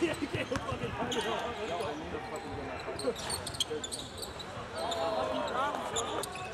Yeah, you can't fucking find it all. Yo, I need to fucking get my fucking...